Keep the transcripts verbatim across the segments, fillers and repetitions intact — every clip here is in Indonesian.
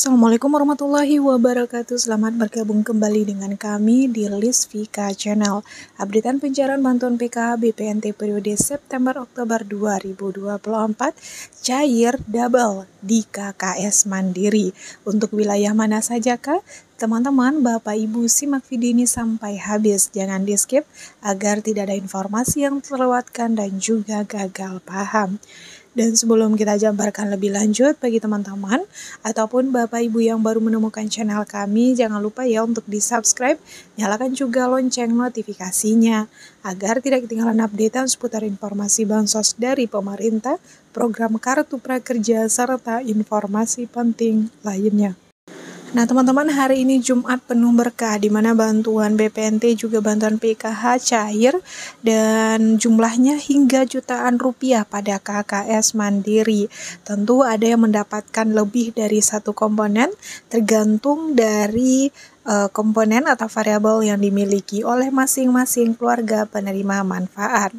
Assalamualaikum warahmatullahi wabarakatuh. Selamat bergabung kembali dengan kami di Lisvika Channel. Updatean pencairan bantuan P K H B P N T periode September Oktober dua ribu dua puluh empat cair double di K K S Mandiri. Untuk wilayah mana saja kah? Teman-teman, Bapak Ibu simak video ini sampai habis, jangan di skip agar tidak ada informasi yang terlewatkan dan juga gagal paham. Dan sebelum kita jabarkan lebih lanjut bagi teman-teman ataupun Bapak Ibu yang baru menemukan channel kami, jangan lupa ya untuk di subscribe, nyalakan juga lonceng notifikasinya agar tidak ketinggalan updatean seputar informasi bansos dari pemerintah, program kartu prakerja, serta informasi penting lainnya. Nah teman-teman, hari ini Jumat penuh berkah di mana bantuan B P N T juga bantuan P K H cair dan jumlahnya hingga jutaan rupiah pada K K S Mandiri. Tentu ada yang mendapatkan lebih dari satu komponen tergantung dari uh, komponen atau variabel yang dimiliki oleh masing-masing keluarga penerima manfaat.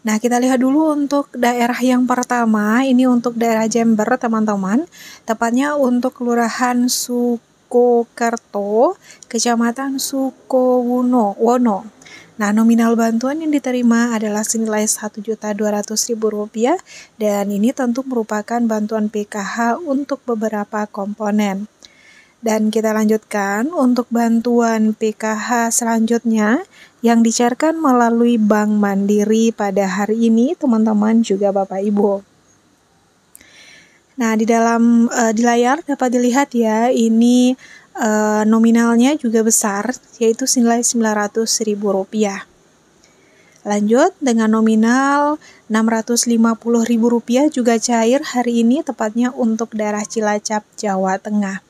Nah, kita lihat dulu untuk daerah yang pertama, ini untuk daerah Jember, teman-teman. Tepatnya untuk Kelurahan Sukokerto, Kecamatan Sukowono. Wono. Nah, nominal bantuan yang diterima adalah senilai satu juta dua ratus ribu rupiah dan ini tentu merupakan bantuan P K H untuk beberapa komponen. Dan kita lanjutkan untuk bantuan P K H selanjutnya yang dicairkan melalui Bank Mandiri pada hari ini, teman-teman juga Bapak Ibu. Nah, di dalam uh, di layar dapat dilihat ya, ini uh, nominalnya juga besar, yaitu senilai sembilan ratus ribu rupiah. Lanjut dengan nominal enam ratus lima puluh ribu rupiah juga cair hari ini, tepatnya untuk daerah Cilacap, Jawa Tengah.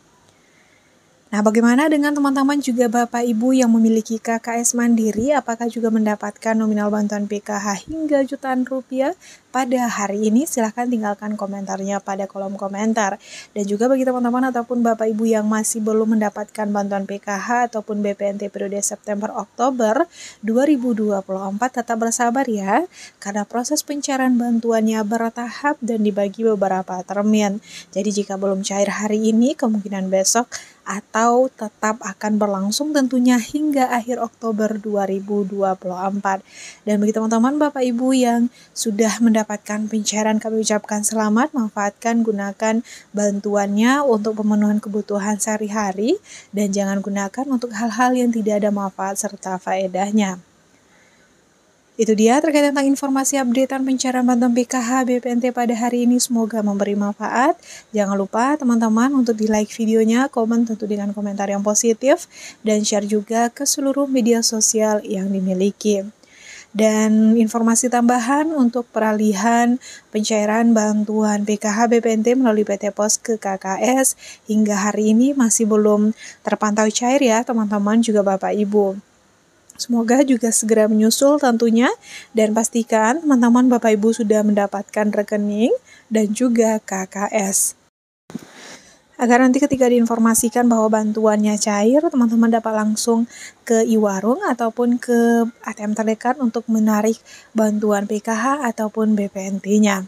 Nah, bagaimana dengan teman-teman juga Bapak Ibu yang memiliki K K S Mandiri? Apakah juga mendapatkan nominal bantuan P K H hingga jutaan rupiah pada hari ini? Silahkan tinggalkan komentarnya pada kolom komentar. Dan juga bagi teman-teman ataupun Bapak Ibu yang masih belum mendapatkan bantuan P K H ataupun B P N T periode September Oktober dua ribu dua puluh empat, tetap bersabar ya, karena proses pencairan bantuannya bertahap dan dibagi beberapa termin. Jadi jika belum cair hari ini, kemungkinan besok atau tetap akan berlangsung tentunya hingga akhir Oktober dua ribu dua puluh empat. Dan bagi teman-teman Bapak Ibu yang sudah mendapatkan pencairan, kami ucapkan selamat, manfaatkan, gunakan bantuannya untuk pemenuhan kebutuhan sehari-hari dan jangan gunakan untuk hal-hal yang tidak ada manfaat serta faedahnya. Itu dia terkait tentang informasi updatean pencairan bantuan P K H B P N T pada hari ini, semoga memberi manfaat. Jangan lupa teman-teman untuk di like videonya, komen tentu dengan komentar yang positif, dan share juga ke seluruh media sosial yang dimiliki. Dan informasi tambahan untuk peralihan pencairan bantuan P K H B P N T melalui P T POS ke K K S hingga hari ini masih belum terpantau cair ya teman-teman juga Bapak Ibu. Semoga juga segera menyusul tentunya, dan pastikan teman-teman Bapak Ibu sudah mendapatkan rekening dan juga K K S. Agar nanti ketika diinformasikan bahwa bantuannya cair, teman-teman dapat langsung ke iWarung ataupun ke A T M terdekat untuk menarik bantuan P K H ataupun B P N T-nya.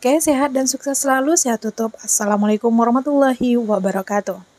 Oke, sehat dan sukses selalu. Saya tutup. Assalamualaikum warahmatullahi wabarakatuh.